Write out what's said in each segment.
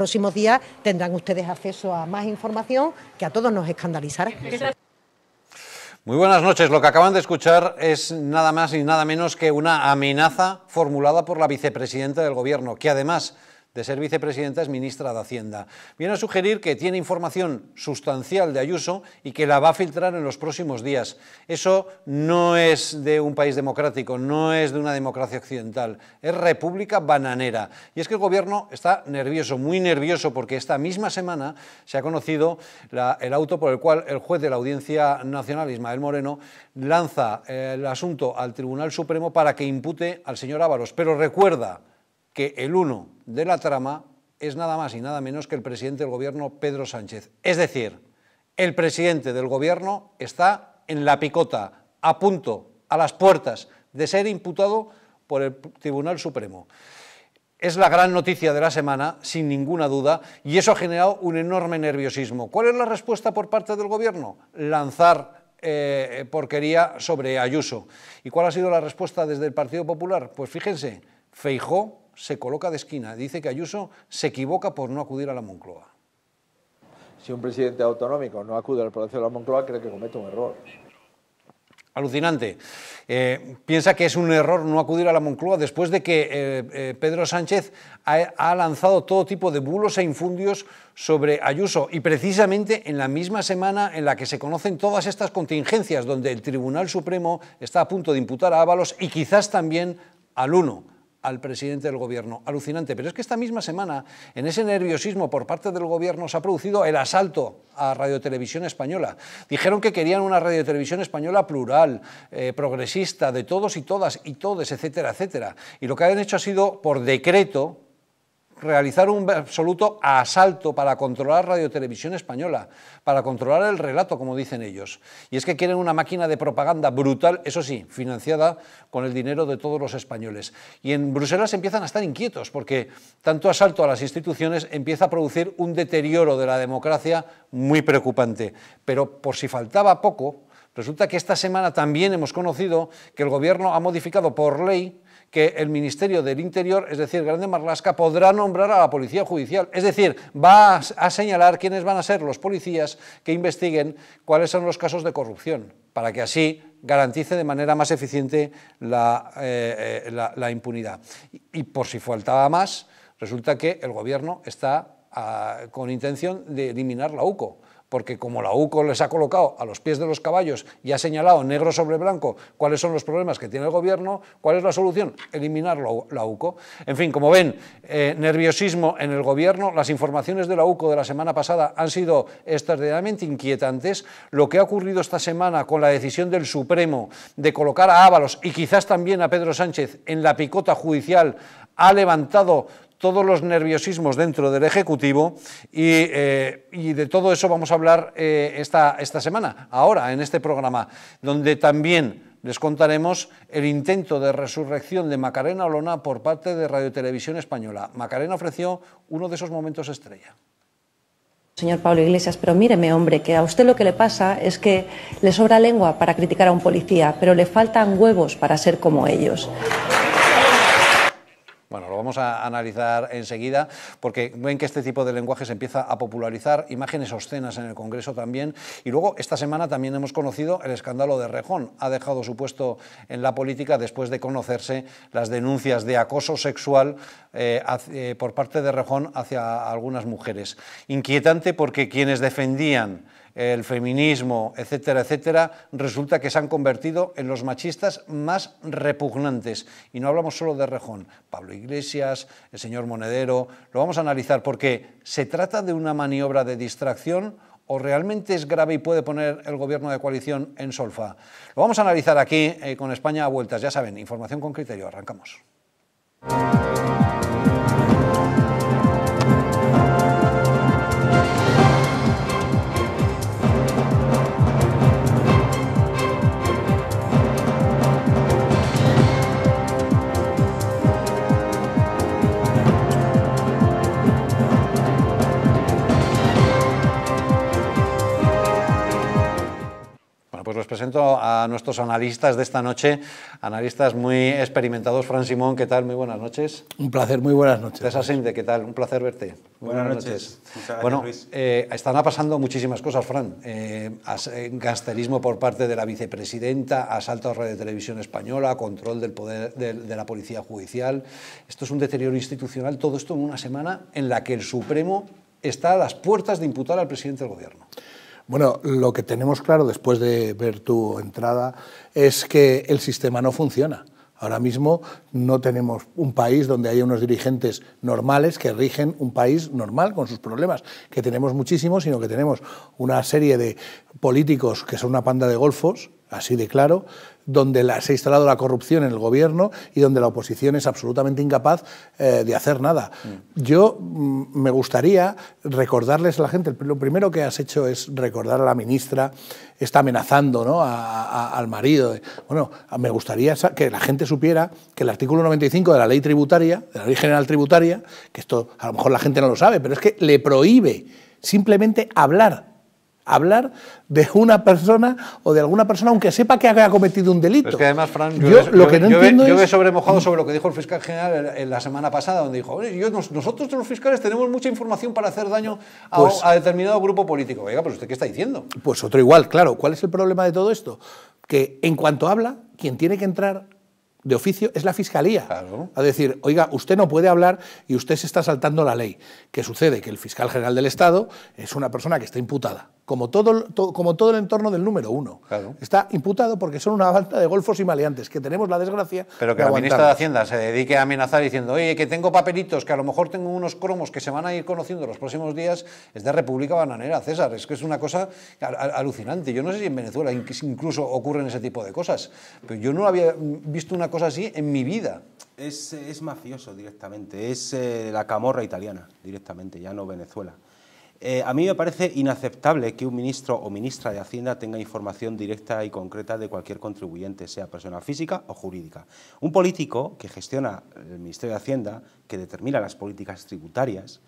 próximos días tendrán ustedes acceso a más información que a todos nos escandalizará. Muy buenas noches. Lo que acaban de escuchar es nada más y nada menos que una amenaza formulada por la vicepresidenta del Gobierno, que además de ser vicepresidenta es ministra de Hacienda. Viene a sugerir que tiene información sustancial de Ayuso y que la va a filtrar en los próximos días. Eso no es de un país democrático, no es de una democracia occidental, es república bananera. Y es que el Gobierno está nervioso, muy nervioso, porque esta misma semana se ha conocido el auto por el cual el juez de la Audiencia Nacional, Ismael Moreno, lanza el asunto al Tribunal Supremo para que impute al señor Ábalos. Pero recuerda que el uno de la trama es nada más y nada menos que el presidente del Gobierno, Pedro Sánchez. Es decir, el presidente del Gobierno está en la picota, a punto, a las puertas de ser imputado por el Tribunal Supremo. Es la gran noticia de la semana, sin ninguna duda, y eso ha generado un enorme nerviosismo. ¿Cuál es la respuesta por parte del Gobierno? Lanzar porquería sobre Ayuso. ¿Y cuál ha sido la respuesta desde el Partido Popular? Pues fíjense, Feijóo se coloca de esquina, dice que Ayuso se equivoca por no acudir a la Moncloa. Si un presidente autonómico no acude al Palacio de la Moncloa, cree que comete un error. Alucinante. Piensa que es un error no acudir a la Moncloa después de que Pedro Sánchez ha lanzado todo tipo de bulos e infundios sobre Ayuso, y precisamente en la misma semana en la que se conocen todas estas contingencias, donde el Tribunal Supremo está a punto de imputar a Ábalos y quizás también al uno, al presidente del Gobierno. Alucinante. Pero es que esta misma semana, en ese nerviosismo por parte del Gobierno, se ha producido el asalto a Radio Televisión Española. Dijeron que querían una Radio Televisión Española plural, progresista, de todos y todas y todes, etcétera, etcétera. Y lo que han hecho ha sido, por decreto, realizar un absoluto asalto para controlar Radio Televisión Española, para controlar el relato, como dicen ellos. Y es que quieren una máquina de propaganda brutal, eso sí, financiada con el dinero de todos los españoles. Y en Bruselas empiezan a estar inquietos, porque tanto asalto a las instituciones empieza a producir un deterioro de la democracia muy preocupante. Pero por si faltaba poco, resulta que esta semana también hemos conocido que el Gobierno ha modificado por ley que el Ministerio del Interior, es decir, Grande Marlasca, podrá nombrar a la Policía Judicial. Es decir, va a señalar quiénes van a ser los policías que investiguen cuáles son los casos de corrupción, para que así garantice de manera más eficiente la impunidad. Y por si faltaba más, resulta que el Gobierno está con intención de eliminar la UCO. Porque como la UCO les ha colocado a los pies de los caballos y ha señalado negro sobre blanco cuáles son los problemas que tiene el Gobierno, ¿cuál es la solución? Eliminar la UCO. En fin, como ven, nerviosismo en el Gobierno. Las informaciones de la UCO de la semana pasada han sido extraordinariamente inquietantes. Lo que ha ocurrido esta semana con la decisión del Supremo de colocar a Ábalos y quizás también a Pedro Sánchez en la picota judicial ha levantado todos los nerviosismos dentro del Ejecutivo, y de todo eso vamos a hablar esta semana, ahora, en este programa, donde también les contaremos el intento de resurrección de Macarena Olona por parte de Radio Televisión Española. Macarena ofreció uno de esos momentos estrella. Señor Pablo Iglesias, pero míreme, hombre, que a usted lo que le pasa es que le sobra lengua para criticar a un policía, pero le faltan huevos para ser como ellos. Bueno, lo vamos a analizar enseguida, porque ven que este tipo de lenguaje se empieza a popularizar, imágenes obscenas en el Congreso también, y luego esta semana también hemos conocido el escándalo de Rejón. Ha dejado su puesto en la política después de conocerse las denuncias de acoso sexual por parte de Rejón hacia algunas mujeres. Inquietante, porque quienes defendían el feminismo, etcétera, etcétera, resulta que se han convertido en los machistas más repugnantes. Y no hablamos solo de Rejón, Pablo Iglesias, el señor Monedero, lo vamos a analizar, porque ¿se trata de una maniobra de distracción o realmente es grave y puede poner el Gobierno de coalición en solfa? Lo vamos a analizar aquí con España a vueltas. Ya saben, información con criterio. Arrancamos. Pues los presento a nuestros analistas de esta noche, analistas muy experimentados. Fran Simón, ¿qué tal? Muy buenas noches. Un placer, muy buenas noches. César Sinde, ¿qué tal? Un placer verte. Buenas noches. Muchas gracias, bueno, Luis. Están pasando muchísimas cosas, Fran. Gasterismo por parte de la vicepresidenta, asalto a Radio Televisión Española, control del poder de la policía judicial. Esto es un deterioro institucional, todo esto en una semana en la que el Supremo está a las puertas de imputar al presidente del gobierno. Bueno, lo que tenemos claro después de ver tu entrada es que el sistema no funciona. Ahora mismo no tenemos un país donde haya unos dirigentes normales que rigen un país normal con sus problemas, que tenemos muchísimos, sino que tenemos una serie de políticos que son una panda de golfos, así de claro, donde se ha instalado la corrupción en el gobierno y donde la oposición es absolutamente incapaz de hacer nada. Yo me gustaría recordarles a la gente, lo primero que has hecho es recordar a la ministra, está amenazando, ¿no?, al marido. Bueno, me gustaría que la gente supiera que el artículo 95 de la ley tributaria, de la ley general tributaria, que esto a lo mejor la gente no lo sabe, pero es que le prohíbe simplemente hablar de una persona o de alguna persona, aunque sepa que ha cometido un delito. Pero es que además, Fran, yo sobremojado sobre lo que dijo el fiscal general en la semana pasada, donde dijo, nosotros los fiscales tenemos mucha información para hacer daño a determinado grupo político. Oiga, pero ¿usted qué está diciendo? Pues otro igual, claro. ¿Cuál es el problema de todo esto? Que en cuanto habla, quien tiene que entrar de oficio es la Fiscalía. Claro. A decir, oiga, usted no puede hablar y usted se está saltando la ley. ¿Qué sucede? Que el fiscal general del Estado es una persona que está imputada, como todo el entorno del número uno. Claro. Está imputado porque son una banda de golfos y maleantes, que tenemos la desgracia. Pero que la ministra de Hacienda se dedique a amenazar diciendo, oye, que tengo papelitos, que a lo mejor tengo unos cromos que se van a ir conociendo los próximos días, es de República Bananera, César. Es que es una cosa alucinante. Yo no sé si en Venezuela incluso ocurren ese tipo de cosas, pero yo no había visto una cosa así en mi vida. Es mafioso directamente, es la camorra italiana directamente, ya no Venezuela. A mí me parece inaceptable que un ministro o ministra de Hacienda tenga información directa y concreta de cualquier contribuyente, sea persona física o jurídica. Un político que gestiona el Ministerio de Hacienda, que determina las políticas tributarias,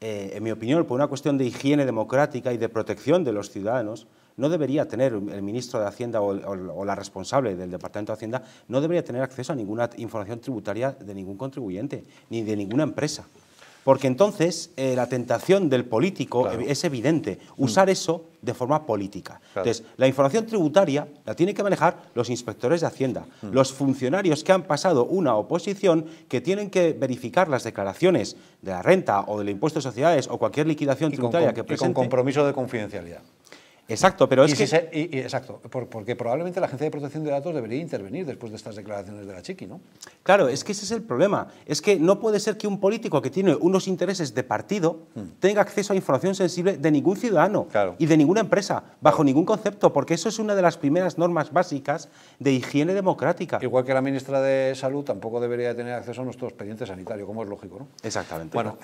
en mi opinión, por una cuestión de higiene democrática y de protección de los ciudadanos, no debería tener el ministro de Hacienda o la responsable del Departamento de Hacienda, no debería tener acceso a ninguna información tributaria de ningún contribuyente, ni de ninguna empresa. Porque entonces la tentación del político, claro, es evidente, usar eso de forma política. Claro. Entonces, la información tributaria la tienen que manejar los inspectores de Hacienda, los funcionarios que han pasado una oposición, que tienen que verificar las declaraciones de la renta o del impuesto de sociedades o cualquier liquidación tributaria que presente. Y con compromiso de confidencialidad. Exacto, pero es exacto, porque probablemente la Agencia de Protección de Datos debería intervenir después de estas declaraciones de la Chiqui, ¿no? Claro, es que ese es el problema. Es que no puede ser que un político que tiene unos intereses de partido tenga acceso a información sensible de ningún ciudadano, claro, y de ninguna empresa, bajo ningún concepto, porque eso es una de las primeras normas básicas de higiene democrática. Igual que la ministra de Salud tampoco debería tener acceso a nuestro expediente sanitario, como es lógico, ¿no? Exactamente. Bueno,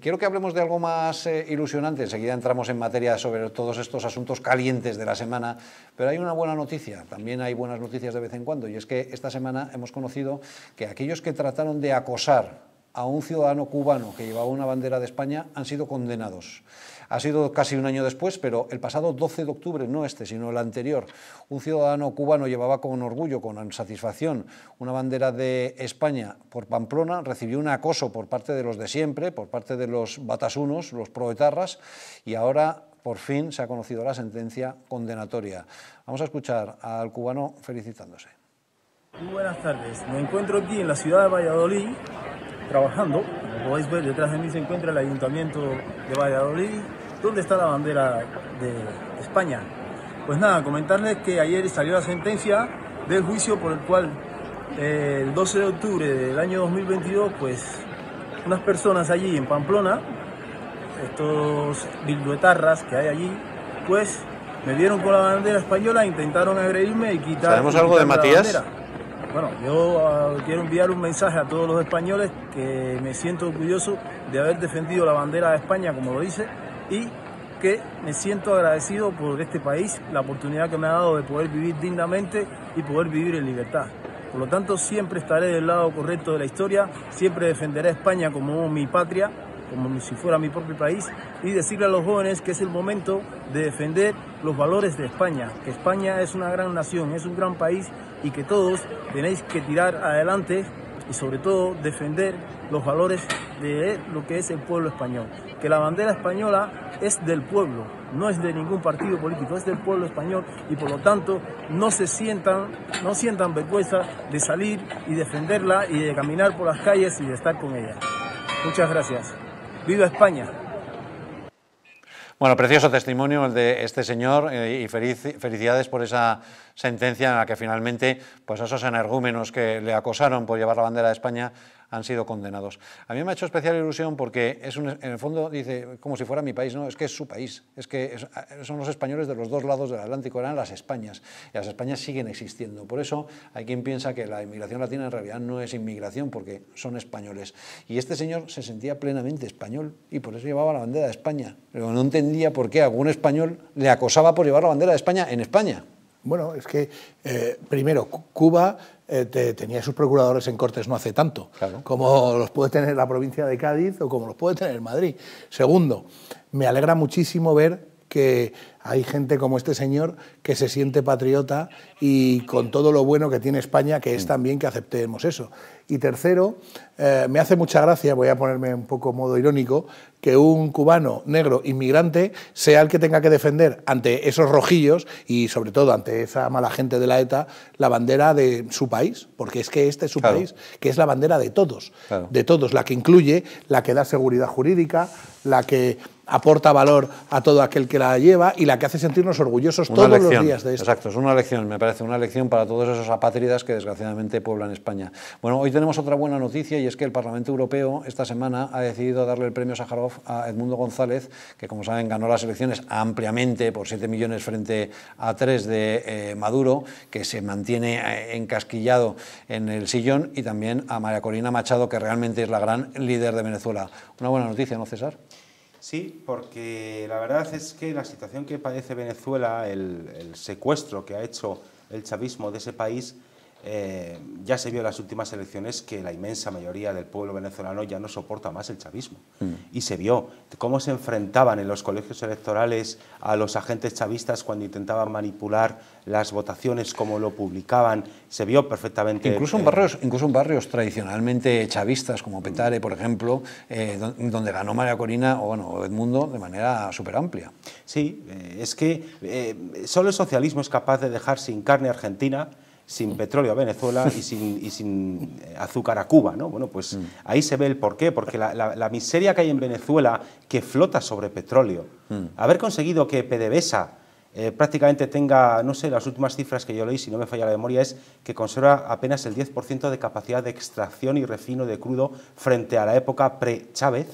quiero que hablemos de algo más ilusionante. Enseguida entramos en materia sobre todos estos asuntos calientes de la semana, pero hay una buena noticia, también hay buenas noticias de vez en cuando, y es que esta semana hemos conocido que aquellos que trataron de acosar a un ciudadano cubano que llevaba una bandera de España han sido condenados. Ha sido casi un año después, pero el pasado 12 de octubre, no este, sino el anterior, un ciudadano cubano llevaba con orgullo, con satisfacción, una bandera de España por Pamplona, recibió un acoso por parte de los de siempre, por parte de los batasunos, los proetarras, y ahora por fin se ha conocido la sentencia condenatoria. Vamos a escuchar al cubano felicitándose. Muy buenas tardes, me encuentro aquí en la ciudad de Valladolid trabajando. Como podéis ver, detrás de mí se encuentra el Ayuntamiento de Valladolid, donde está la bandera de España. Pues nada, comentarles que ayer salió la sentencia del juicio por el cual el 12 de octubre del año 2022, pues unas personas allí en Pamplona, estos bilduetarras que hay allí, pues me vieron con la bandera española, intentaron agredirme y quitar... ¿Sabemos algo de Matías? Bueno, yo quiero enviar un mensaje a todos los españoles que me siento orgulloso de haber defendido la bandera de España, como lo dice, y que me siento agradecido por este país, la oportunidad que me ha dado de poder vivir dignamente y poder vivir en libertad. Por lo tanto, siempre estaré del lado correcto de la historia, siempre defenderé a España como mi patria, como si fuera mi propio país, y decirle a los jóvenes que es el momento de defender los valores de España, que España es una gran nación, es un gran país y que todos tenéis que tirar adelante y sobre todo defender los valores de lo que es el pueblo español. Que la bandera española es del pueblo, no es de ningún partido político, es del pueblo español y por lo tanto no sientan vergüenza de salir y defenderla y de caminar por las calles y de estar con ella. Muchas gracias. ¡Viva España! Bueno, precioso testimonio el de este señor y felicidades por esa sentencia en la que finalmente pues esos energúmenos que le acosaron por llevar la bandera de España han sido condenados. A mí me ha hecho especial ilusión porque es en el fondo dice como si fuera mi país, no, es que es su país, es que son los españoles de los dos lados del Atlántico, eran las Españas y las Españas siguen existiendo. Por eso hay quien piensa que la inmigración latina en realidad no es inmigración porque son españoles y este señor se sentía plenamente español y por eso llevaba la bandera de España, pero no entendía por qué algún español le acosaba por llevar la bandera de España en España. Bueno, es que primero Cuba tenía sus procuradores en Cortes no hace tanto, claro, como los puede tener la provincia de Cádiz o como los puede tener Madrid. Segundo, me alegra muchísimo ver que hay gente como este señor que se siente patriota y con todo lo bueno que tiene España, que es también que aceptemos eso. Y tercero, me hace mucha gracia, voy a ponerme un poco modo irónico, que un cubano negro inmigrante sea el que tenga que defender ante esos rojillos y sobre todo ante esa mala gente de la ETA la bandera de su país, porque es que este es su claro. país, que es la bandera de todos, claro. de todos, la que incluye, la que da seguridad jurídica, la que aporta valor a todo aquel que la lleva y la que hace sentirnos orgullosos todos los días de esto. Exacto, es una lección, me parece, una lección para todos esos apátridas que desgraciadamente pueblan España. Bueno, hoy tenemos otra buena noticia y es que el Parlamento Europeo esta semana ha decidido darle el premio Sájarov a Edmundo González, que como saben ganó las elecciones ampliamente por 7 millones frente a 3 de Maduro, que se mantiene encasquillado en el sillón, y también a María Corina Machado, que realmente es la gran líder de Venezuela. Una buena noticia, ¿no, César? Sí, porque la verdad es que la situación que padece Venezuela, el secuestro que ha hecho el chavismo de ese país, ya se vio en las últimas elecciones que la inmensa mayoría del pueblo venezolano ya no soporta más el chavismo. Y se vio cómo se enfrentaban en los colegios electorales a los agentes chavistas cuando intentaban manipular las votaciones, como lo publicaban, se vio perfectamente. Incluso en barrios tradicionalmente chavistas, como Petare, por ejemplo, donde ganó María Corina o bueno, Edmundo de manera súper amplia. Sí, es que solo el socialismo es capaz de dejar sin carne a Argentina, sin petróleo a Venezuela y sin azúcar a Cuba, ¿no? Bueno, pues ahí se ve el porqué, porque la miseria que hay en Venezuela que flota sobre petróleo. Haber conseguido que PDVSA prácticamente tenga, no sé, las últimas cifras que yo leí, si no me falla la memoria, es que conserva apenas el 10% de capacidad de extracción y refino de crudo frente a la época pre-Chávez,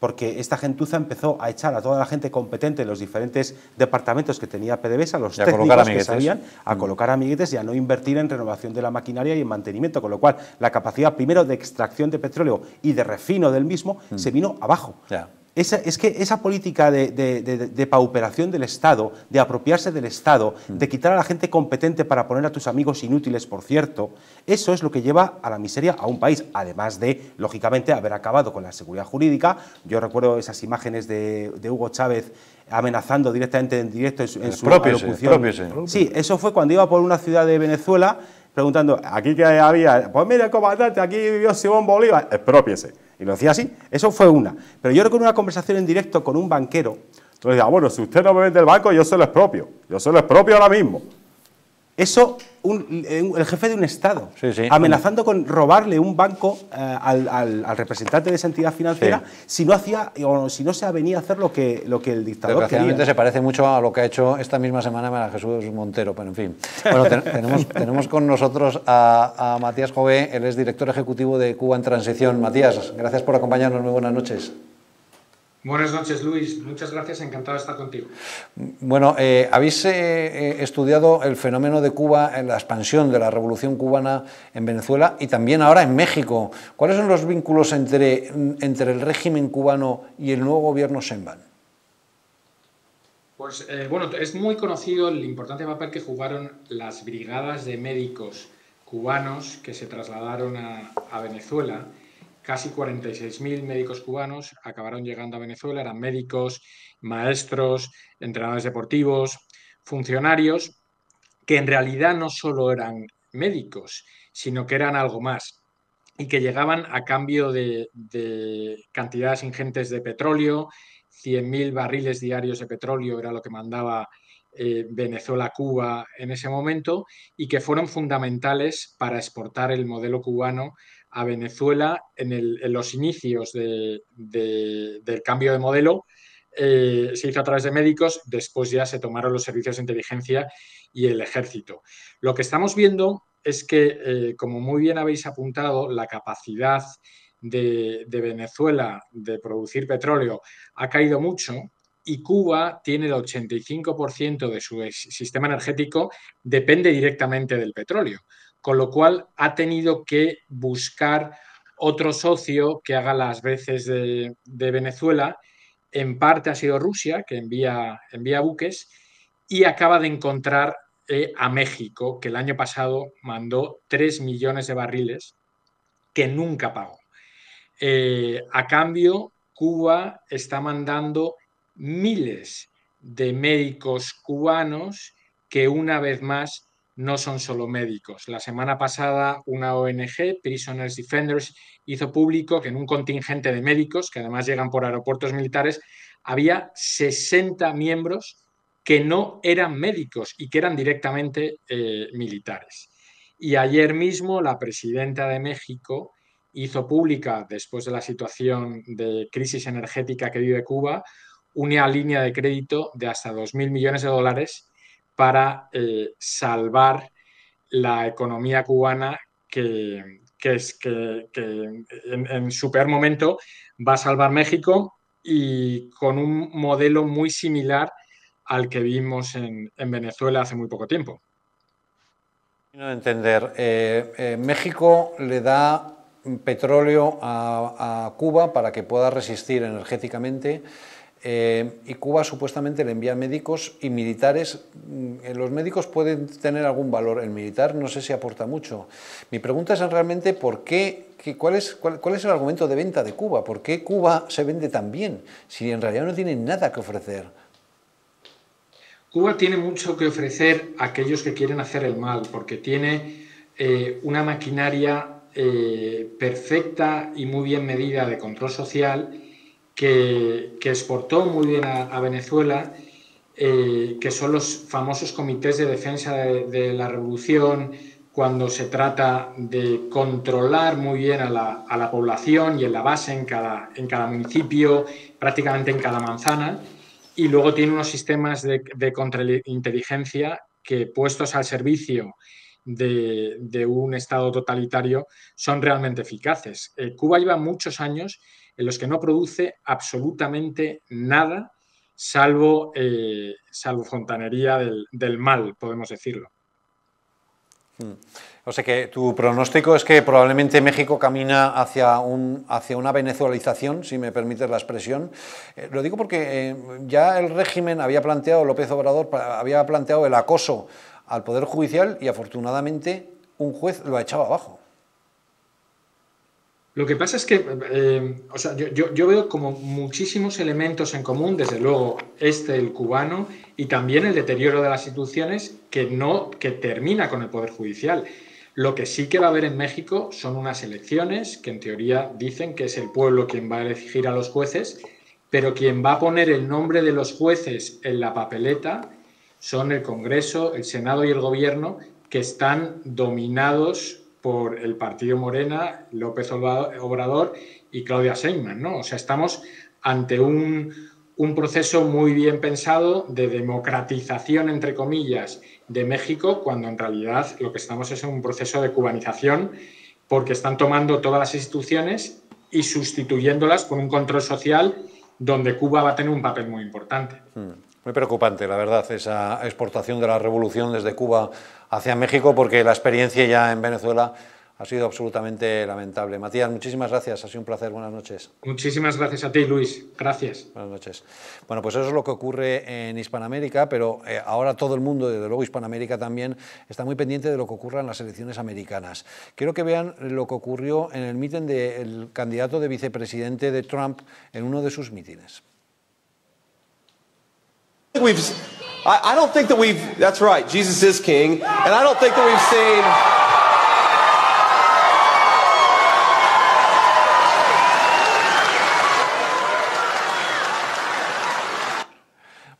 porque esta gentuza empezó a echar a toda la gente competente en los diferentes departamentos que tenía PDVSA, los técnicos que sabían, a colocar amiguetes y a no invertir en renovación de la maquinaria y en mantenimiento, con lo cual la capacidad primero de extracción de petróleo y de refino del mismo se vino abajo. Yeah. Es que esa política de pauperación del Estado, de apropiarse del Estado, de quitar a la gente competente para poner a tus amigos inútiles, por cierto, eso es lo que lleva a la miseria a un país, además de, lógicamente, haber acabado con la seguridad jurídica. Yo recuerdo esas imágenes de Hugo Chávez amenazando directamente en directo en su locución. Sí, eso fue cuando iba por una ciudad de Venezuela preguntando, ¿aquí qué había? Pues mire, comandante, aquí vivió Simón Bolívar. Expropiese. Y lo decía así. Eso fue una. Pero yo recuerdo una conversación en directo con un banquero. Entonces le decía, bueno, si usted no me vende el banco, yo se lo expropio. Yo se lo expropio ahora mismo. Eso, el jefe de un Estado, amenazando con robarle un banco al representante de esa entidad financiera si no hacía o si no se avenía a hacer lo que el dictador quería. Desgraciadamente se parece mucho a lo que ha hecho esta misma semana María Jesús Montero, pero en fin. Bueno, tenemos con nosotros a Matías Jové, él es director ejecutivo de Cuba en Transición. Matías, gracias por acompañarnos, muy buenas noches. Buenas noches, Luis. Muchas gracias, encantado de estar contigo. Bueno, habéis estudiado el fenómeno de Cuba, la expansión de la revolución cubana en Venezuela y también ahora en México. ¿Cuáles son los vínculos entre el régimen cubano y el nuevo gobierno Sheinbaum? Pues bueno, es muy conocido el importante papel que jugaron las brigadas de médicos cubanos que se trasladaron a Venezuela Casi 46.000 médicos cubanos acabaron llegando a Venezuela, eran médicos, maestros, entrenadores deportivos, funcionarios, que en realidad no solo eran médicos, sino que eran algo más y que llegaban a cambio de cantidades ingentes de petróleo. 100.000 barriles diarios de petróleo era lo que mandaba Venezuela a Cuba en ese momento, y que fueron fundamentales para exportar el modelo cubano a Venezuela en los inicios del cambio de modelo. Se hizo a través de médicos, después ya se tomaron los servicios de inteligencia y el ejército. Lo que estamos viendo es que, como muy bien habéis apuntado, la capacidad de Venezuela de producir petróleo ha caído mucho, y Cuba tiene el 85% de su sistema energético depende directamente del petróleo, con lo cual ha tenido que buscar otro socio que haga las veces de Venezuela. En parte ha sido Rusia, que envía buques, y acaba de encontrar a México, que el año pasado mandó 3 millones de barriles que nunca pagó. A cambio, Cuba está mandando miles de médicos cubanos que, una vez más, no son solo médicos. La semana pasada una ONG, Prisoners Defenders, hizo público que en un contingente de médicos, que además llegan por aeropuertos militares, había 60 miembros que no eran médicos y que eran directamente militares. Y ayer mismo la presidenta de México hizo pública, después de la situación de crisis energética que vive Cuba, una línea de crédito de hasta 2.000 millones de dólares para salvar la economía cubana, que en su peor momento va a salvar México, y con un modelo muy similar al que vimos en Venezuela hace muy poco tiempo. No entender. México le da petróleo a Cuba para que pueda resistir energéticamente. Y Cuba supuestamente le envía médicos y militares. Los médicos pueden tener algún valor, el militar no sé si aporta mucho. Mi pregunta es realmente por qué, cuál es el argumento de venta de Cuba, por qué Cuba se vende tan bien, si en realidad no tiene nada que ofrecer. Cuba tiene mucho que ofrecer a aquellos que quieren hacer el mal, porque tiene una maquinaria perfecta y muy bien medida de control social, que exportó muy bien a Venezuela, que son los famosos comités de defensa de la revolución, cuando se trata de controlar muy bien a la población y en la base, en cada municipio, prácticamente en cada manzana, y luego tiene unos sistemas de contrainteligencia que, puestos al servicio de un Estado totalitario, son realmente eficaces. Cuba lleva muchos años en los que no produce absolutamente nada, salvo fontanería del mal, podemos decirlo. O sea que tu pronóstico es que probablemente México camina hacia una venezuelización, si me permites la expresión. Lo digo porque ya el régimen había planteado, López Obrador había planteado el acoso al Poder Judicial, y afortunadamente un juez lo ha echado abajo. Lo que pasa es que yo veo como muchísimos elementos en común, desde luego el cubano, y también el deterioro de las instituciones que termina con el Poder Judicial. Lo que sí que va a haber en México son unas elecciones que en teoría dicen que es el pueblo quien va a elegir a los jueces, pero quien va a poner el nombre de los jueces en la papeleta son el Congreso, el Senado y el Gobierno, que están dominados por el partido Morena, López Obrador y Claudia Sheinbaum, ¿no? O sea, estamos ante un proceso muy bien pensado de democratización, entre comillas, de México, cuando en realidad lo que estamos es en un proceso de cubanización, porque están tomando todas las instituciones y sustituyéndolas por un control social donde Cuba va a tener un papel muy importante. Muy preocupante, la verdad, esa exportación de la revolución desde Cuba hacia México, porque la experiencia ya en Venezuela Ha sido absolutamente lamentable. Matías, muchísimas gracias. Ha sido un placer. Buenas noches. Muchísimas gracias a ti, Luis. Gracias. Buenas noches. Bueno, pues eso es lo que ocurre en Hispanoamérica, pero ahora todo el mundo, desde luego Hispanoamérica también, está muy pendiente de lo que ocurra en las elecciones americanas. Quiero que vean lo que ocurrió en el mitin del candidato de vicepresidente de Trump en uno de sus mítines. I don't think that we've... That's right, Jesus is king. And I don't think that we've seen...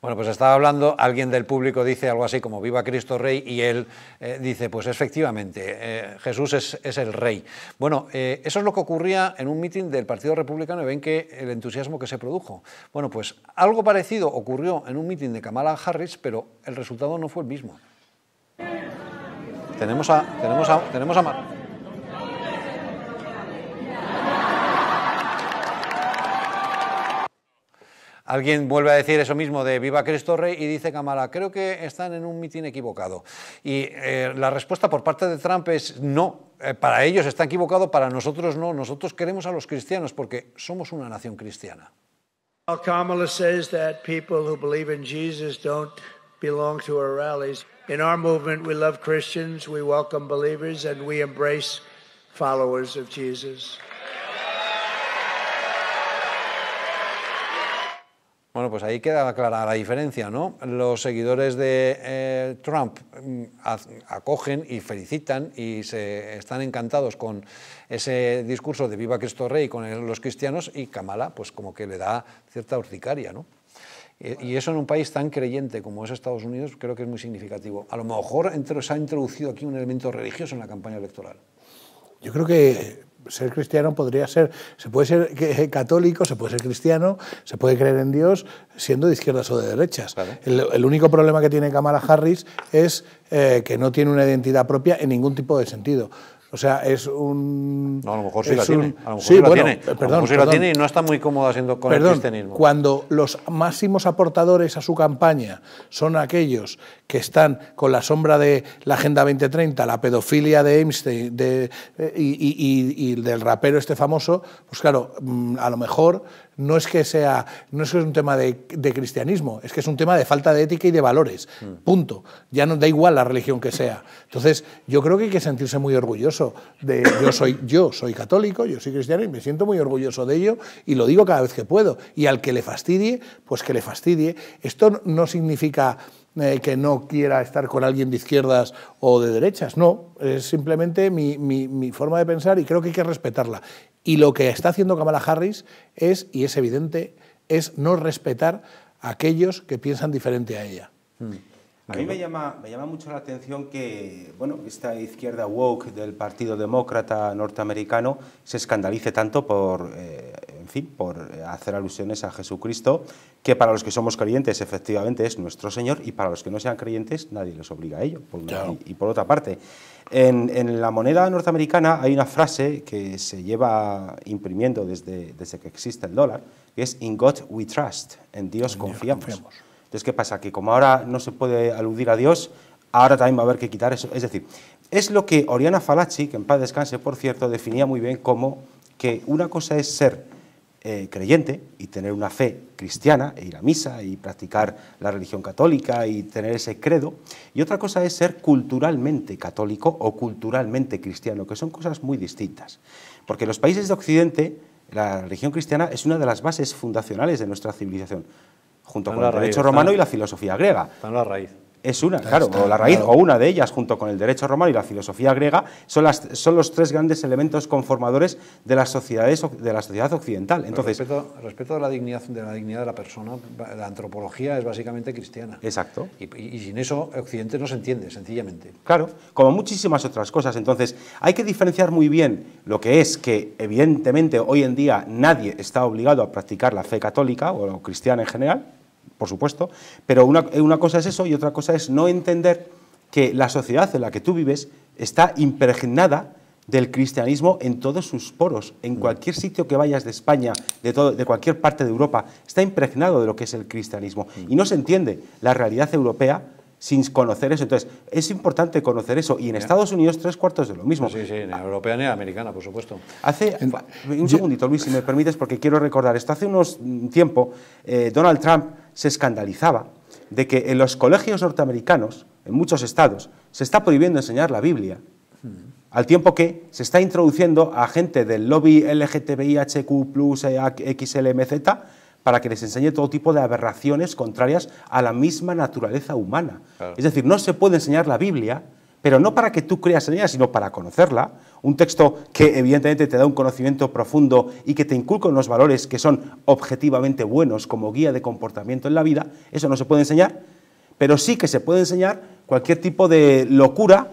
Bueno, pues estaba hablando, alguien del público dice algo así como viva Cristo Rey y él dice, pues efectivamente, Jesús es el Rey. Bueno, eso es lo que ocurría en un mitin del Partido Republicano y ven que el entusiasmo que se produjo. Bueno, pues algo parecido ocurrió en un mitin de Kamala Harris, pero el resultado no fue el mismo. Tenemos a Mar... Alguien vuelve a decir eso mismo de viva Cristo Rey y dice Kamala, creo que están en un mitin equivocado. Y la respuesta por parte de Trump es no. Para ellos está equivocado, para nosotros no. Nosotros queremos a los cristianos porque somos una nación cristiana. Kamala says that people who believe in Jesus don't belong to our rallies. In our movement we love Christians, we welcome believers and we embrace followers of Jesus. Bueno, pues ahí queda clara la diferencia, ¿no? Los seguidores de Trump acogen y felicitan y están encantados con ese discurso de viva Cristo Rey con los cristianos y Kamala, pues como que le da cierta urticaria, ¿no? Y eso en un país tan creyente como es Estados Unidos creo que es muy significativo. A lo mejor se ha introducido aquí un elemento religioso en la campaña electoral. Yo creo que... ser cristiano podría ser, se puede ser católico, se puede ser cristiano, se puede creer en Dios siendo de izquierdas o de derechas. Claro. El único problema que tiene Kamala Harris es que no tiene una identidad propia en ningún tipo de sentido. O sea, es un... No, a lo mejor sí la tiene. A lo mejor sí la tiene. A lo mejor sí la tiene y no está muy cómoda siendo con el cristianismo. Cuando los máximos aportadores a su campaña son aquellos que están con la sombra de la Agenda 2030, la pedofilia de Einstein y del rapero este famoso, pues claro, a lo mejor no es que sea, no es que es un tema de cristianismo, es que es un tema de falta de ética y de valores. Punto. Ya no da igual la religión que sea. Entonces, yo creo que hay que sentirse muy orgulloso. De, yo soy católico, yo soy cristiano y me siento muy orgulloso de ello y lo digo cada vez que puedo. Y al que le fastidie, pues que le fastidie. Esto no significa que no quiera estar con alguien de izquierdas o de derechas, no. Es simplemente mi forma de pensar y creo que hay que respetarla. Y lo que está haciendo Kamala Harris es, y es evidente, es no respetar a aquellos que piensan diferente a ella. A mí me llama mucho la atención que bueno, esta izquierda woke del Partido Demócrata norteamericano se escandalice tanto por, en fin, por hacer alusiones a Jesucristo, que para los que somos creyentes efectivamente es nuestro Señor y para los que no sean creyentes nadie les obliga a ello. Por una, claro. Y por otra parte, en la moneda norteamericana hay una frase que se lleva imprimiendo desde que existe el dólar, que es "In God we trust", en Dios confiamos. Entonces, ¿qué pasa? Que como ahora no se puede aludir a Dios, ahora también va a haber que quitar eso. Es decir, es lo que Oriana Fallaci, que en paz descanse, por cierto, definía muy bien como que una cosa es ser creyente y tener una fe cristiana, e ir a misa y practicar la religión católica y tener ese credo, y otra cosa es ser culturalmente católico o culturalmente cristiano, que son cosas muy distintas. Porque en los países de Occidente, la religión cristiana es una de las bases fundacionales de nuestra civilización, junto con el derecho romano y la filosofía griega. Están la raíz. Es una, claro, o la raíz, o una de ellas, junto con el derecho romano y la filosofía griega, son los tres grandes elementos conformadores de las sociedades de la sociedad occidental. Entonces, respecto a la dignidad de la persona, la antropología es básicamente cristiana. Exacto. Y sin eso Occidente no se entiende, sencillamente. Claro, como muchísimas otras cosas. Entonces, hay que diferenciar muy bien lo que es que, evidentemente, hoy en día nadie está obligado a practicar la fe católica o cristiana en general, por supuesto, pero una cosa es eso y otra cosa es no entender que la sociedad en la que tú vives está impregnada del cristianismo en todos sus poros, en cualquier sitio que vayas de España, de cualquier parte de Europa, está impregnado de lo que es el cristianismo. Y no se entiende la realidad europea sin conocer eso. Entonces, es importante conocer eso. Y en Estados Unidos, 3/4 de lo mismo. Sí, sí, en la europea ni en la americana, por supuesto. Hace un segundito, Luis, si me permites, porque quiero recordar esto. Hace unos tiempo, Donald Trump se escandalizaba de que en los colegios norteamericanos, en muchos estados, se está prohibiendo enseñar la Biblia, al tiempo que se está introduciendo a gente del lobby LGTBI, HQ+, XLMZ, para que les enseñe todo tipo de aberraciones contrarias a la misma naturaleza humana. Claro. Es decir, no se puede enseñar la Biblia, pero no para que tú creas en ella, sino para conocerla. Un texto que evidentemente te da un conocimiento profundo y que te inculca unos valores que son objetivamente buenos como guía de comportamiento en la vida. Eso no se puede enseñar, pero sí que se puede enseñar cualquier tipo de locura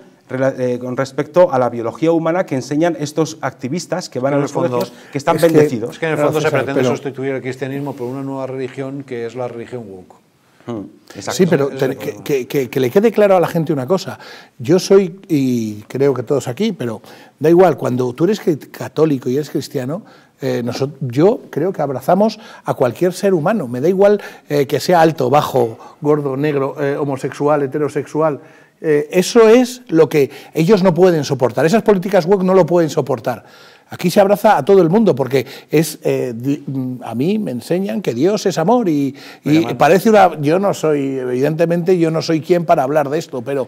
con respecto a la biología humana que enseñan estos activistas que van a los colegios, que están bendecidos. Es que en el fondo se pretende sustituir el cristianismo por una nueva religión que es la religión woke. Exacto. Sí, pero que le quede claro a la gente una cosa. Yo soy, y creo que todos aquí, pero da igual, cuando tú eres católico y eres cristiano, yo creo que abrazamos a cualquier ser humano. Me da igual que sea alto, bajo, gordo, negro, homosexual, heterosexual. Eso es lo que ellos no pueden soportar. Esas políticas woke no lo pueden soportar. Aquí se abraza a todo el mundo porque es a mí me enseñan que Dios es amor y parece una... Yo no soy, evidentemente, yo no soy quien para hablar de esto, pero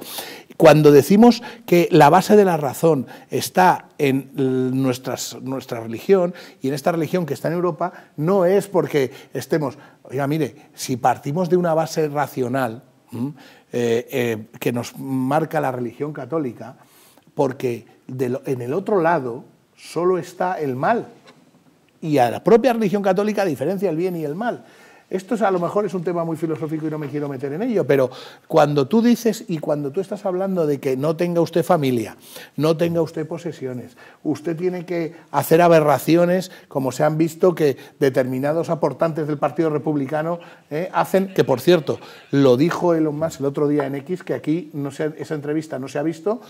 cuando decimos que la base de la razón está en nuestra religión y en esta religión que está en Europa, no es porque estemos... Oiga, mire, si partimos de una base racional que nos marca la religión católica, porque en el otro lado solo está el mal, y a la propia religión católica diferencia el bien y el mal. Esto a lo mejor es un tema muy filosófico y no me quiero meter en ello, pero cuando tú dices y cuando tú estás hablando de que no tenga usted familia, no tenga usted posesiones, usted tiene que hacer aberraciones, como se han visto que determinados aportantes del Partido Republicano hacen, que por cierto, lo dijo Elon Musk el otro día en X, que aquí esa entrevista no se ha visto,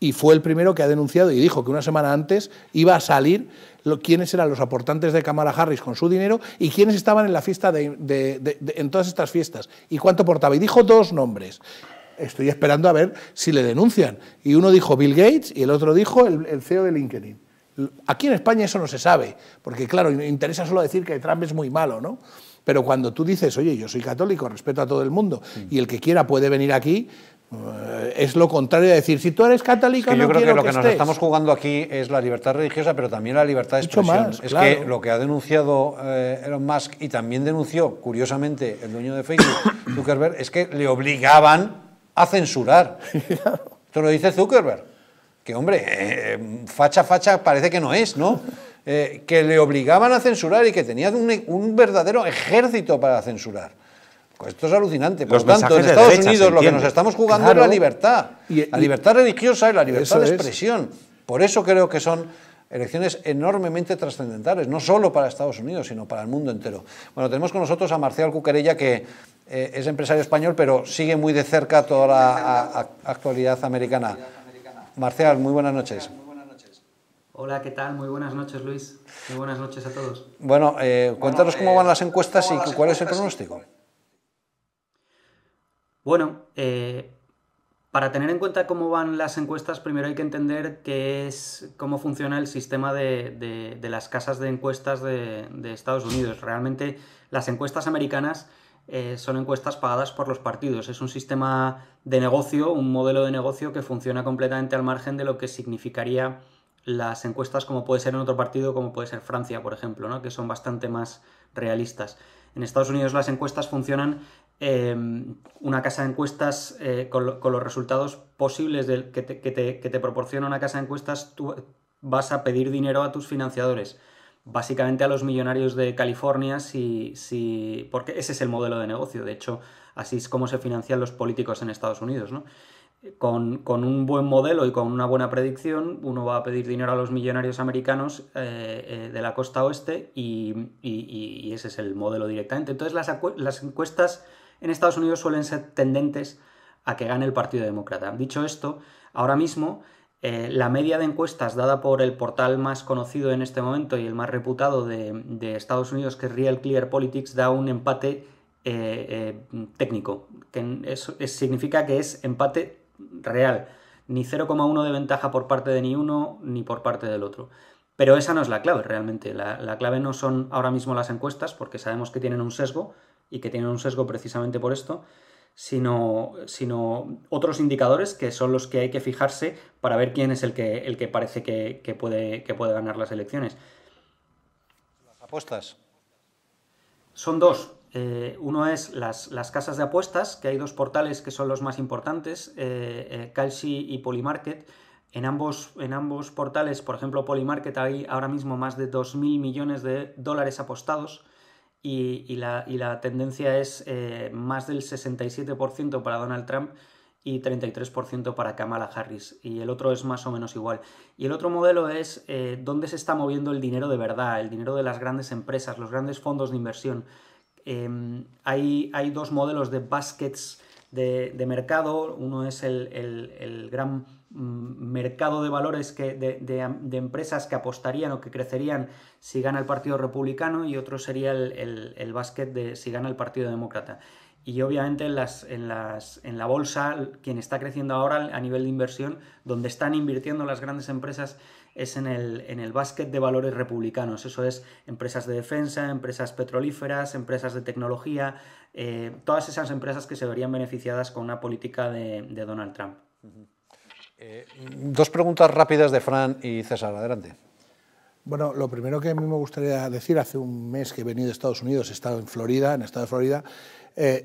y fue el primero que ha denunciado y dijo que una semana antes iba a salir quiénes eran los aportantes de Kamala Harris con su dinero y quiénes estaban en la fiesta en todas estas fiestas y cuánto aportaba. Y dijo dos nombres. Estoy esperando a ver si le denuncian. Y uno dijo Bill Gates y el otro dijo el CEO de LinkedIn. Aquí en España eso no se sabe, porque claro, interesa solo decir que Trump es muy malo, ¿no? Pero cuando tú dices, oye, yo soy católico, respeto a todo el mundo y el que quiera puede venir aquí... Es lo contrario de decir, si tú eres católico, es que yo no creo que lo que nos estamos jugando aquí es la libertad religiosa, pero también la libertad de expresión. Más, es claro. Que lo que ha denunciado Elon Musk, y también denunció, curiosamente, el dueño de Facebook, Zuckerberg, es que le obligaban a censurar. Esto lo dice Zuckerberg, que hombre, facha parece que no es, ¿no? Que le obligaban a censurar y que tenía un verdadero ejército para censurar. Esto es alucinante. Por tanto, en Estados Unidos lo que nos estamos jugando es la libertad. La libertad religiosa y la libertad de expresión. Por eso creo que son elecciones enormemente trascendentales, no solo para Estados Unidos, sino para el mundo entero. Bueno, tenemos con nosotros a Marcial Cuquerella, que es empresario español, pero sigue muy de cerca toda la actualidad americana. Marcial, muy buenas noches. Hola, ¿qué tal? Muy buenas noches, Luis. Muy buenas noches a todos. Bueno, cuéntanos cómo van las encuestas y cuál es el pronóstico. Bueno, para tener en cuenta cómo van las encuestas, primero hay que entender cómo funciona el sistema de las casas de encuestas de Estados Unidos. Realmente las encuestas americanas son encuestas pagadas por los partidos. Es un sistema de negocio, un modelo de negocio que funciona completamente al margen de lo que significaría las encuestas como puede ser en otro partido, como puede ser Francia, por ejemplo, ¿no? Que son bastante más realistas. En Estados Unidos las encuestas funcionan... una casa de encuestas con los resultados posibles que te proporciona una casa de encuestas, tú vas a pedir dinero a tus financiadores, básicamente a los millonarios de California, porque ese es el modelo de negocio. De hecho, así es como se financian los políticos en Estados Unidos, ¿no? Con un buen modelo y con una buena predicción, uno va a pedir dinero a los millonarios americanos de la costa oeste y ese es el modelo directamente. Entonces las encuestas en Estados Unidos suelen ser tendentes a que gane el Partido Demócrata. Dicho esto, ahora mismo la media de encuestas dada por el portal más conocido en este momento y el más reputado de Estados Unidos, que es Real Clear Politics, da un empate técnico, Eso significa que es empate real. Ni 0,1 de ventaja por parte de ni uno ni por parte del otro. Pero esa no es la clave realmente. La clave no son ahora mismo las encuestas, porque sabemos que tienen un sesgo y que tienen un sesgo precisamente por esto, sino otros indicadores que son los que hay que fijarse para ver quién es el que parece que puede ganar las elecciones. ¿Las apuestas? Son dos. Uno es las casas de apuestas, que hay dos portales que son los más importantes, Calci y Polymarket. En ambos portales, por ejemplo, Polymarket, hay ahora mismo más de 2.000 millones de dólares apostados y la tendencia es más del 67% para Donald Trump y 33% para Kamala Harris. Y el otro es más o menos igual. Y el otro modelo es dónde se está moviendo el dinero de verdad, el dinero de las grandes empresas, los grandes fondos de inversión. Hay dos modelos de baskets de mercado. Uno es el gran mercado de valores de empresas que apostarían o que crecerían si gana el Partido Republicano, y otro sería el basket de si gana el Partido Demócrata. Y obviamente en la bolsa, quien está creciendo ahora a nivel de inversión, donde están invirtiendo las grandes empresas, es en el básquet de valores republicanos. Eso es empresas de defensa, empresas petrolíferas, empresas de tecnología, todas esas empresas que se verían beneficiadas con una política de Donald Trump. Dos preguntas rápidas de Fran y César. Adelante. Bueno, lo primero que a mí me gustaría decir, hace un mes que he venido de Estados Unidos, he estado en Florida, en el estado de Florida.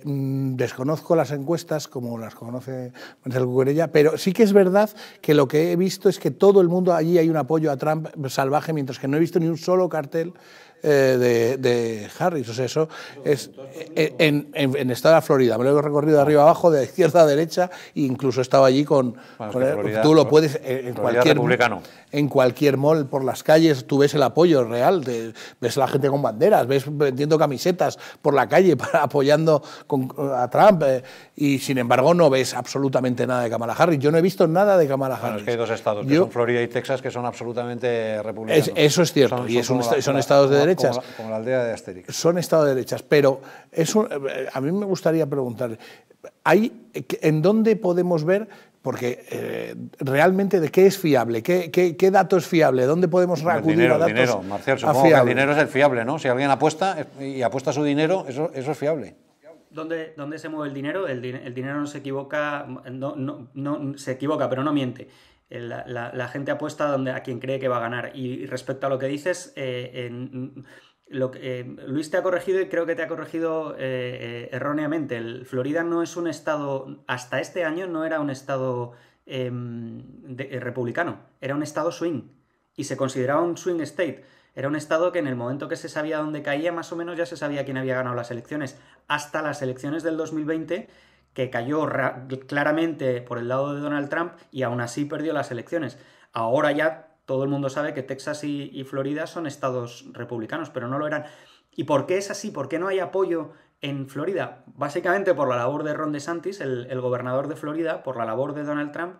Desconozco las encuestas como las conoce Marcial Cuquerella, pero sí que es verdad que lo que he visto es que todo el mundo allí hay un apoyo a Trump salvaje, mientras que no he visto ni un solo cartel de Harris. O sea, eso es en estado de Florida. Me lo he recorrido de arriba abajo, de izquierda a derecha, e incluso he estado allí con Florida, tú lo puedes en cualquier mall, por las calles, tú ves el apoyo real, ves a la gente con banderas, ves vendiendo camisetas por la calle apoyando a Trump, y sin embargo no ves absolutamente nada de Kamala Harris. Yo no he visto nada de Kamala Harris. Es que hay dos estados, que son Florida y Texas, que son absolutamente republicanos. Eso es cierto, son estados de derechas. Como la aldea de Asterix. Son estados de derechas, pero a mí me gustaría preguntar, ¿en dónde podemos ver? Porque realmente, ¿de qué es fiable? ¿Qué dato es fiable? ¿Dónde podemos acudir a datos? El dinero, Marcial, supongo que el dinero es el fiable, ¿no? Si alguien apuesta y apuesta su dinero, eso es fiable. ¿Dónde se mueve el dinero? El dinero no se equivoca, no se equivoca, pero no miente. La gente apuesta a quien cree que va a ganar. Y respecto a lo que dices, Luis te ha corregido, y creo que te ha corregido erróneamente. Florida no es un estado, hasta este año no era un estado republicano, era un estado swing, y se consideraba un swing state. Era un estado que en el momento que se sabía dónde caía, más o menos ya se sabía quién había ganado las elecciones, hasta las elecciones del 2020, que cayó claramente por el lado de Donald Trump y aún así perdió las elecciones. Ahora ya todo el mundo sabe que Texas y Florida son estados republicanos, pero no lo eran. ¿Y por qué es así? ¿Por qué no hay apoyo en Florida? Básicamente por la labor de Ron DeSantis, el gobernador de Florida, por la labor de Donald Trump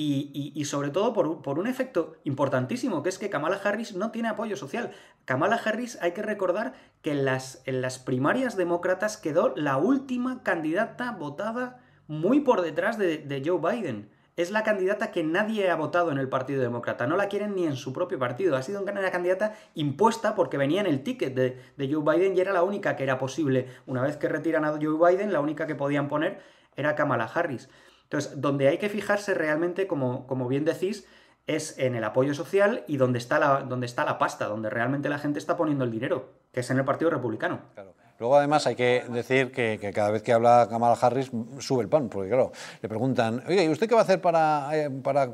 y sobre todo por un efecto importantísimo, que es que Kamala Harris no tiene apoyo social. Kamala Harris, hay que recordar que en las primarias demócratas quedó la última candidata votada, muy por detrás de Joe Biden. Es la candidata que nadie ha votado en el Partido Demócrata. No la quieren ni en su propio partido. Ha sido una candidata impuesta porque venía en el ticket de Joe Biden y era la única que era posible. Una vez que retiran a Joe Biden, la única que podían poner era Kamala Harris. Entonces, donde hay que fijarse realmente, como bien decís, es en el apoyo social y donde está la pasta, donde realmente la gente está poniendo el dinero, que es en el Partido Republicano. Claro. Luego, además, hay que decir que cada vez que habla Kamala Harris sube el pan, porque claro, le preguntan, oiga, ¿y usted qué va a hacer para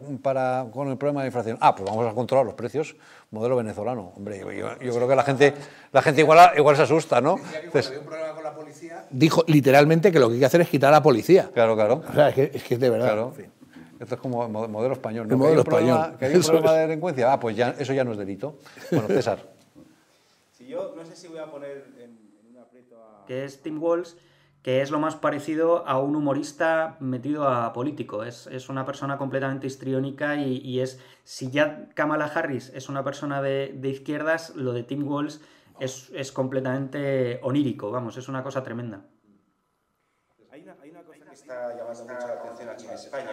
con el problema de la inflación? Ah, pues vamos a controlar los precios, modelo venezolano. Hombre, yo creo que la gente igual se asusta, ¿no? Entonces, había un problema con la policía, dijo literalmente que lo que hay que hacer es quitar a la policía. Claro, claro. O sea, es que es de verdad. Claro. En fin. Esto es como modelo español, ¿no? Modelo español. ¿Que hay un problema de delincuencia? Ah, pues ya, eso ya no es delito. Bueno, César. Si yo no sé si voy a poner que es Tim Walsh, que es lo más parecido a un humorista metido a político. Es una persona completamente histriónica y es... Si ya Kamala Harris es una persona de izquierdas, lo de Tim Walsh es completamente onírico, vamos, es una cosa tremenda. Hay una cosa que está llamando mucho la atención aquí en España.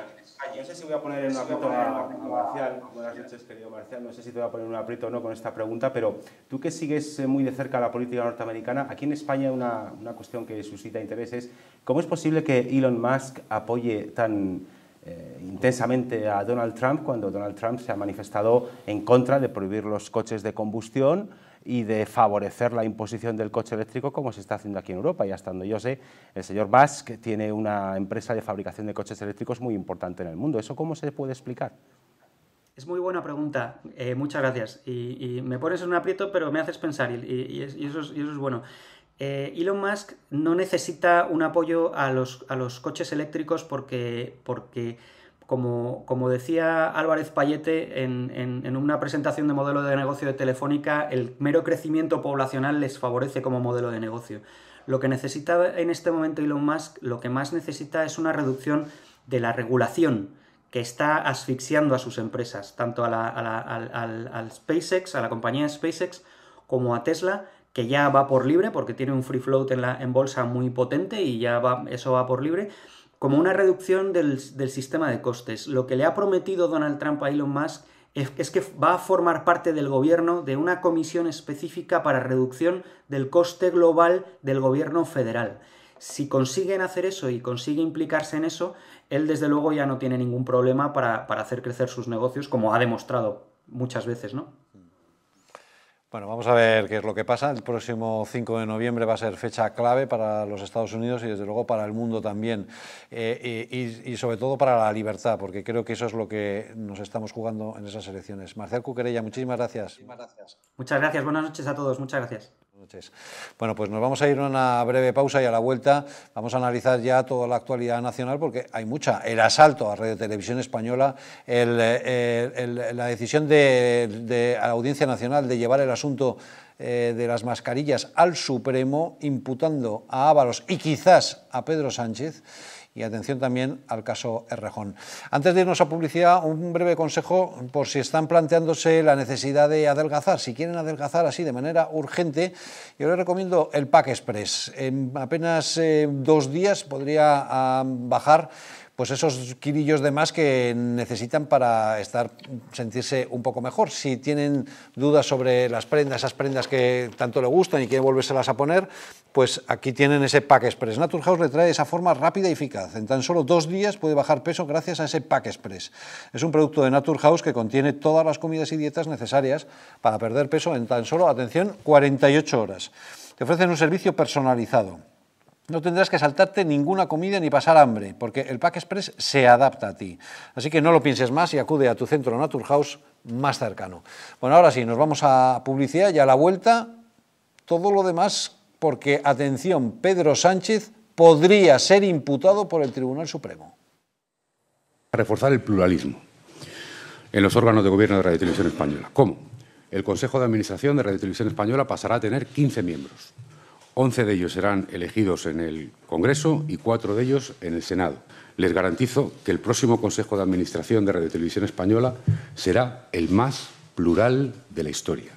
No sé si voy a poner en un aprieto a Marcial. Buenas noches, querido Marcial. No sé si te voy a poner un aprieto o no con esta pregunta, pero tú que sigues muy de cerca la política norteamericana, aquí en España una cuestión que suscita interés es cómo es posible que Elon Musk apoye tan intensamente a Donald Trump cuando Donald Trump se ha manifestado en contra de prohibir los coches de combustión y de favorecer la imposición del coche eléctrico como se está haciendo aquí en Europa. Y hasta donde yo sé, el señor Musk tiene una empresa de fabricación de coches eléctricos muy importante en el mundo. ¿Eso cómo se puede explicar? Es muy buena pregunta. Muchas gracias. Y me pones en un aprieto, pero me haces pensar y eso es bueno. Elon Musk no necesita un apoyo a los coches eléctricos porque como decía Álvarez Payete en una presentación de modelo de negocio de Telefónica, el mero crecimiento poblacional les favorece como modelo de negocio. Lo que necesita en este momento Elon Musk, lo que más necesita es una reducción de la regulación que está asfixiando a sus empresas, tanto al SpaceX, a la compañía SpaceX, como a Tesla, que ya va por libre porque tiene un free float en bolsa muy potente y ya eso va por libre, como una reducción del sistema de costes. Lo que le ha prometido Donald Trump a Elon Musk es que va a formar parte del gobierno de una comisión específica para reducción del coste global del gobierno federal. Si consiguen hacer eso y consigue implicarse en eso, él desde luego ya no tiene ningún problema para hacer crecer sus negocios, como ha demostrado muchas veces, ¿no? Bueno, vamos a ver qué es lo que pasa. El próximo 5 de noviembre va a ser fecha clave para los Estados Unidos y desde luego para el mundo también. Y sobre todo para la libertad, porque creo que eso es lo que nos estamos jugando en esas elecciones. Marcial Cuquerella, muchísimas gracias. Muchas gracias. Buenas noches a todos. Muchas gracias. Buenas noches. Bueno, pues nos vamos a ir a una breve pausa y a la vuelta vamos a analizar ya toda la actualidad nacional porque hay mucha. El asalto a Radio Televisión Española, la decisión de la Audiencia Nacional de llevar el asunto de las mascarillas al Supremo, imputando a Ábalos y quizás a Pedro Sánchez, y atención también al caso Rejón. Antes de irnos a publicidad, un breve consejo por si están planteándose la necesidad de adelgazar. Si quieren adelgazar así de manera urgente, yo les recomiendo el Pack Express. En apenas 2 días podría bajar pues esos kilillos de más que necesitan para sentirse un poco mejor. Si tienen dudas sobre las prendas, esas prendas que tanto les gustan y quieren volvérselas a poner, pues aquí tienen ese Pack Express. Nature House le trae esa forma rápida y eficaz. En tan solo 2 días puede bajar peso gracias a ese Pack Express. Es un producto de Nature House que contiene todas las comidas y dietas necesarias para perder peso en tan solo, atención, 48 horas. Te ofrecen un servicio personalizado. No tendrás que saltarte ninguna comida ni pasar hambre, porque el Pack Express se adapta a ti. Así que no lo pienses más y acude a tu centro Nature House más cercano. Bueno, ahora sí, nos vamos a publicidad y a la vuelta todo lo demás, porque, atención, Pedro Sánchez podría ser imputado por el Tribunal Supremo. Reforzar el pluralismo en los órganos de gobierno de Radio Televisión Española. ¿Cómo? El Consejo de Administración de Radio Televisión Española pasará a tener 15 miembros. 11 de ellos serán elegidos en el Congreso y 4 de ellos en el Senado. Les garantizo que el próximo Consejo de Administración de Radio Televisión Española será el más plural de la historia.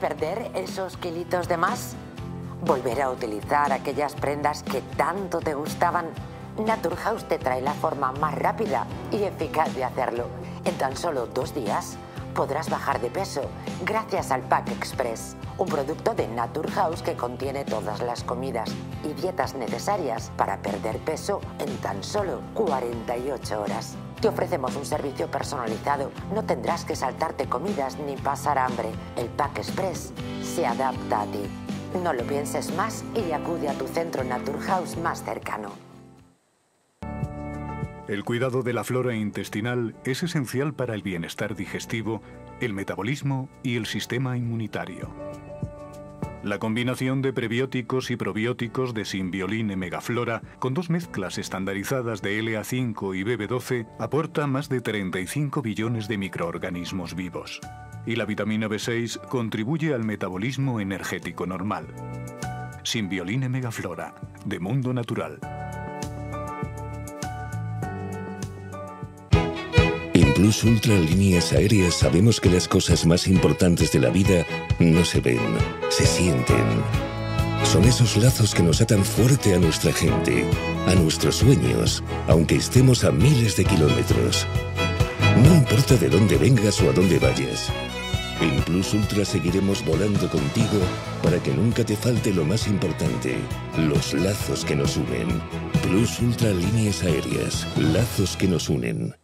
¿Perder esos kilitos de más? ¿Volver a utilizar aquellas prendas que tanto te gustaban? Nature House te trae la forma más rápida y eficaz de hacerlo. En tan solo 2 días podrás bajar de peso gracias al Pack Express, un producto de Nature House que contiene todas las comidas y dietas necesarias para perder peso en tan solo 48 horas. Te ofrecemos un servicio personalizado. No tendrás que saltarte comidas ni pasar hambre. El Pack Express se adapta a ti. No lo pienses más y acude a tu centro Nature House más cercano. El cuidado de la flora intestinal es esencial para el bienestar digestivo, el metabolismo y el sistema inmunitario. La combinación de prebióticos y probióticos de Simbioline Megaflora, con dos mezclas estandarizadas de LA5 y BB12, aporta más de 35 billones de microorganismos vivos. Y la vitamina B6 contribuye al metabolismo energético normal. Simbioline Megaflora, de Mundo Natural. En Plus Ultra Líneas Aéreas sabemos que las cosas más importantes de la vida no se ven, se sienten. Son esos lazos que nos atan fuerte a nuestra gente, a nuestros sueños, aunque estemos a miles de kilómetros. No importa de dónde vengas o a dónde vayas. En Plus Ultra seguiremos volando contigo para que nunca te falte lo más importante, los lazos que nos unen. Plus Ultra Líneas Aéreas, lazos que nos unen.